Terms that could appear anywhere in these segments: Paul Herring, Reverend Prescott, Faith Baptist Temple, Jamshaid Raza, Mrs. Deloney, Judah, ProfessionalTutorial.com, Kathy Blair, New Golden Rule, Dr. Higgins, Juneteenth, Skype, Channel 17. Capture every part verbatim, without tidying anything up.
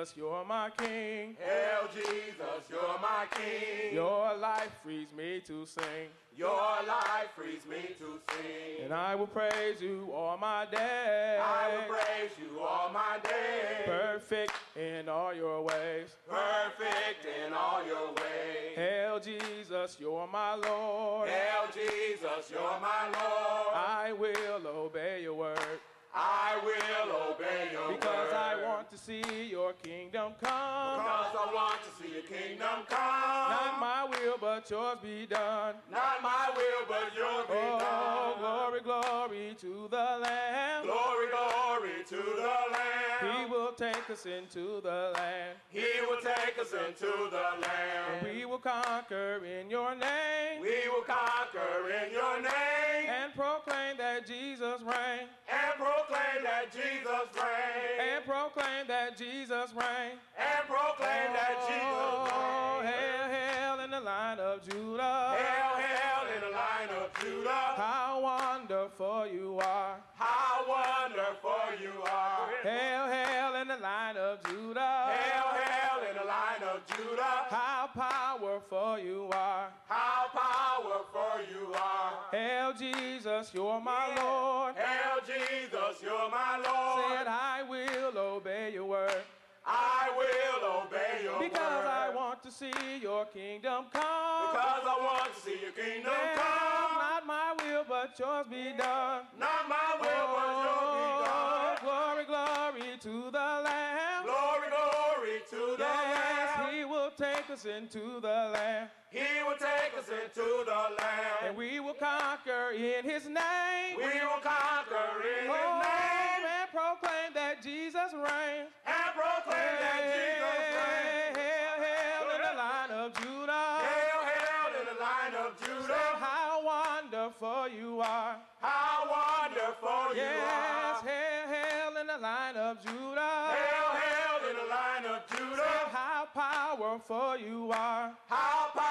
Jesus, you're my king. Hail Jesus, you're my king. Your life frees me to sing. Your life frees me to sing. And I will praise you all my days. I will praise you all my days. Perfect in all your ways. Perfect in all your ways. Hail Jesus, you're my Lord. Hail Jesus, you're my Lord. I will obey your word. I will obey your word. Because I want to see your kingdom come. Because I want to see your kingdom come. Not my will, but yours be done. Not my will, but yours be done. Oh, glory, glory to the Lamb. Glory, glory to the Lamb. He will take us into the land. He will take us into the land. And we will conquer in your name. We will conquer in your name. And proclaim that Jesus reigns. And proclaim Proclaim that Jesus reigns. And proclaim that Jesus reigns. And proclaim oh, that Jesus reigns. Hail, hail in the line of Judah. Hail, hail in the line of Judah. How wonderful you are. How wonderful you are. Hail, hail in the line of Judah. Hail, hail in the line of Judah. How powerful you are. How powerful you are. Hail Jesus, you're my yeah. Lord. Hail Jesus. You're my Lord. Said I will obey your word. I will obey your word. Because I want to see your kingdom come. Because I want to see your kingdom come. Not my will, but yours be done. Not my will, but yours be done. Glory, glory to the Lamb. Glory, glory to the Lamb. He will take us into the land. He will take us into the land. And we will conquer in his name. We will conquer in his name. And proclaim that Jesus reigns. And proclaim that Jesus reigns. Hail, hail in the line of Judah. Hail, hail in the line of Judah. How wonderful you are. How wonderful you are. Yes, hail, hail in the line of Judah. Hail, hail in the line of Judah. How powerful you are. How powerful.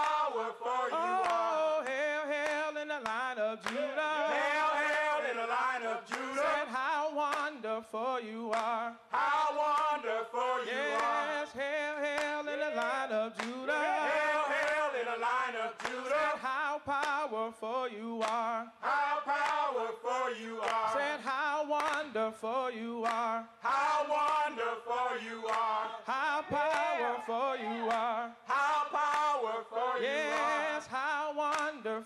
For you oh, are. Hail, hail in the line of Judah. Hail, hail in the line of Judah. Said how wonderful you are. How wonderful you yes, are. Yes, hail, hail in the line of Judah. Hail, hail in the line of Judah. Said how powerful you are. How powerful you are. Said how wonderful you are. How wonderful you are. How powerful you are. How powerful you are.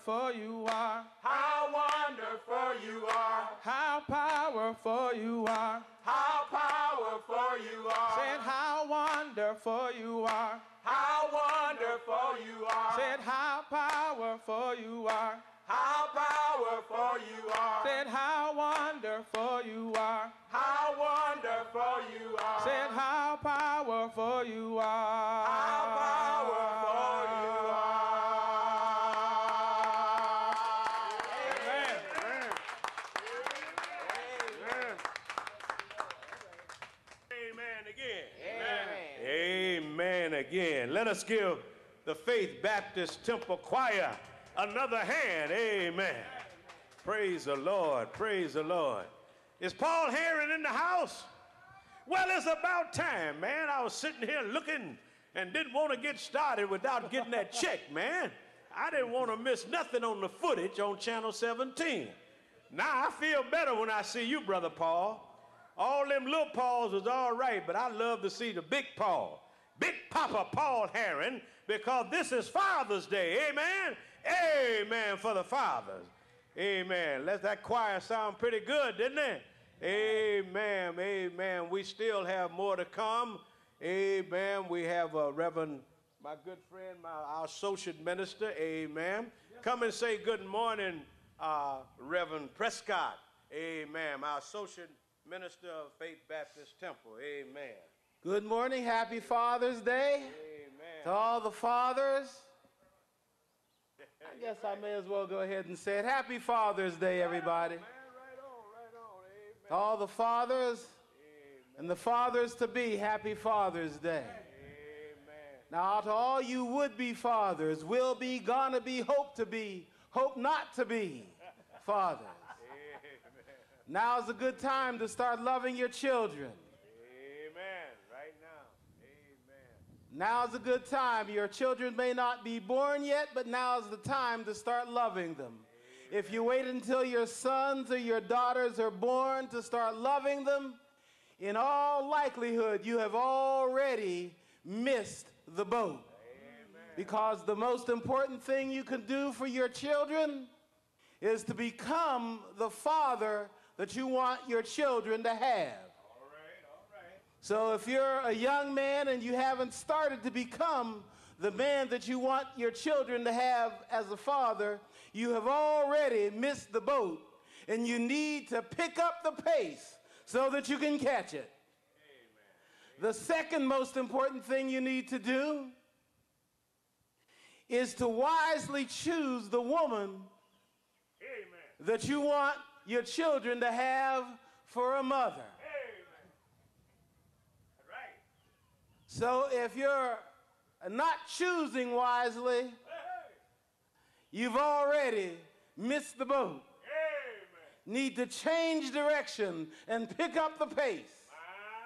Wonderful you are. How wonderful you are. How powerful you are. How powerful you are. Said how wonderful you are. How wonderful you are. Said how powerful you are. How powerful you are. Said how wonderful you are. How wonderful you are. Said how powerful you are. How powerful you are. Again. Let us give the Faith Baptist Temple Choir another hand. Amen. Praise the Lord. Praise the Lord. Is Paul Herring in the house? Well, it's about time, man. I was sitting here looking and didn't want to get started without getting that check, man. I didn't want to miss nothing on the footage on Channel seventeen. Now, I feel better when I see you, Brother Paul. All them little Pauls was all right, but I love to see the big Paul. Big Papa Paul Herring, because this is Father's Day. Amen. Amen for the fathers. Amen. Let that choir sound pretty good, didn't it? Amen. Amen. We still have more to come. Amen. We have uh, Reverend, my good friend, my, our associate minister. Amen. Come and say good morning, uh, Reverend Prescott. Amen. Our associate minister of Faith Baptist Temple. Amen. Good morning. Happy Father's Day. Amen. To all the fathers. I guess I may as well go ahead and say it. Happy Father's Day, everybody. Right on, right on. Amen. To all the fathers. Amen. And the fathers to be, happy Father's Day. Amen. Now to all you would-be fathers, will be, gonna be, hope to be, hope not to be fathers. Amen. Now's a good time to start loving your children. Now's a good time. Your children may not be born yet, but now's the time to start loving them. If you wait until your sons or your daughters are born to start loving them, in all likelihood, you have already missed the boat. Because the most important thing you can do for your children is to become the father that you want your children to have. All right, all right. So if you're a young man and you haven't started to become the man that you want your children to have as a father, you have already missed the boat, and you need to pick up the pace so that you can catch it. Amen. The second most important thing you need to do is to wisely choose the woman Amen. That you want your children to have for a mother. Amen. Right. So if you're not choosing wisely, hey. You've already missed the boat. Amen. Need to change direction and pick up the pace. My,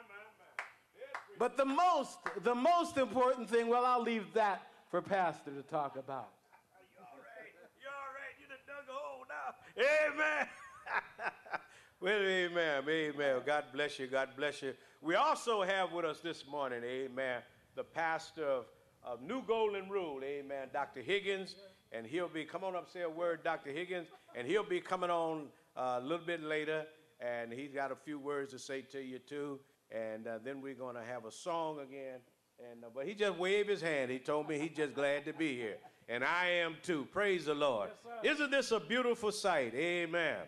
my, my. But the most, the most important thing, well, I'll leave that for Pastor to talk about. You all right? You all right? You done dug a hole now. Amen. Well, amen. Amen. God bless you. God bless you. We also have with us this morning, amen, the pastor of, of New Golden Rule, amen, Doctor Higgins. And he'll be, come on up, say a word, Doctor Higgins. And he'll be coming on uh, a little bit later. And he's got a few words to say to you, too. And uh, then we're going to have a song again. And, uh, but he just waved his hand. He told me he's just glad to be here. And I am too. Praise the Lord. Yes, isn't this a beautiful sight? Amen.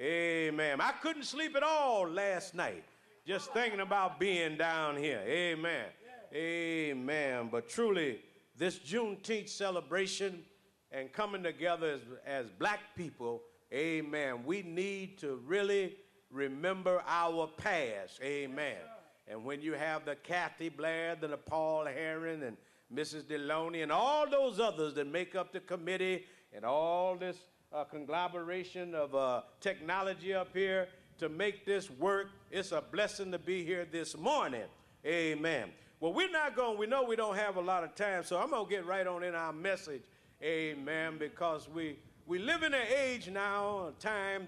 Amen. I couldn't sleep at all last night just thinking about being down here. Amen. Yes. Amen. But truly, this Juneteenth celebration and coming together as, as black people, amen, we need to really remember our past. Amen. Yes, and when you have the Kathy Blair, the Paul Herring, and Missus Deloney, and all those others that make up the committee, and all this uh, conglomeration of uh, technology up here to make this work, it's a blessing to be here this morning. Amen. Well, we're not going, we know we don't have a lot of time, so I'm going to get right on in our message. Amen. Because we, we live in an age now, a time